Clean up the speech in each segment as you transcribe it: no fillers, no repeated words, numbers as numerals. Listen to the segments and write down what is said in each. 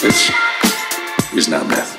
This is not math.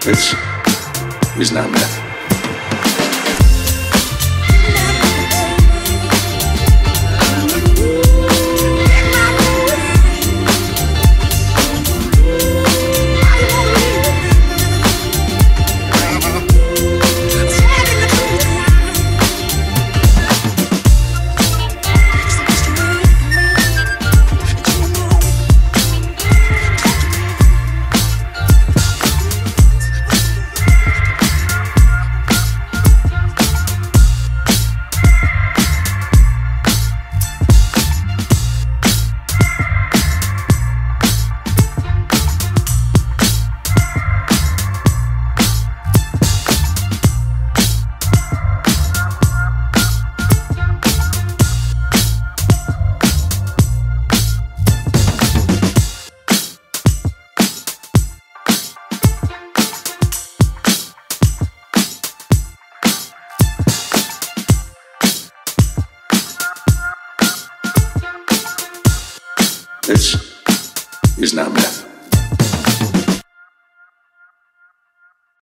This is not math. This is not math.